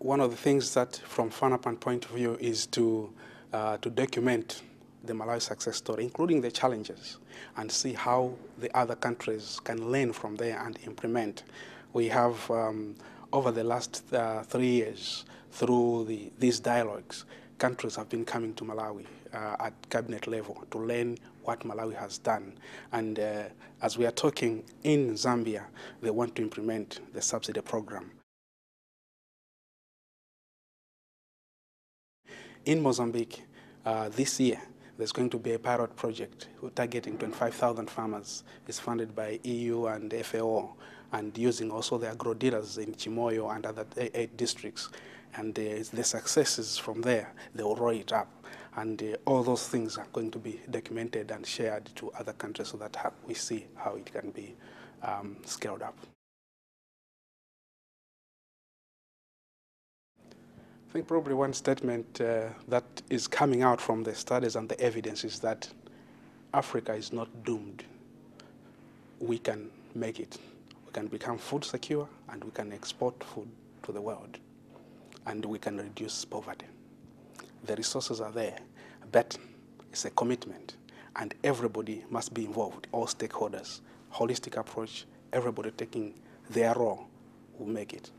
one of the things that, from FANRPAN point of view, is to document the Malawi success story, including the challenges, and see how the other countries can learn from there and implement. We have, over the last 3 years, through these dialogues, countries have been coming to Malawi at cabinet level to learn what Malawi has done. And as we are talking in Zambia, they want to implement the subsidy program. In Mozambique, this year, there's going to be a pilot project targeting 25,000 farmers. It's funded by EU and FAO, and using also the agro dealers in Chimoyo and other 8 districts. And the successes from there, they will roll it up. And all those things are going to be documented and shared to other countries so that we see how it can be scaled up. I think probably one statement that is coming out from the studies and the evidence is that Africa is not doomed. We can make it. We can become food secure, and we can export food to the world, and we can reduce poverty. The resources are there, but it's a commitment, and everybody must be involved, all stakeholders. Holistic approach, everybody taking their role will make it.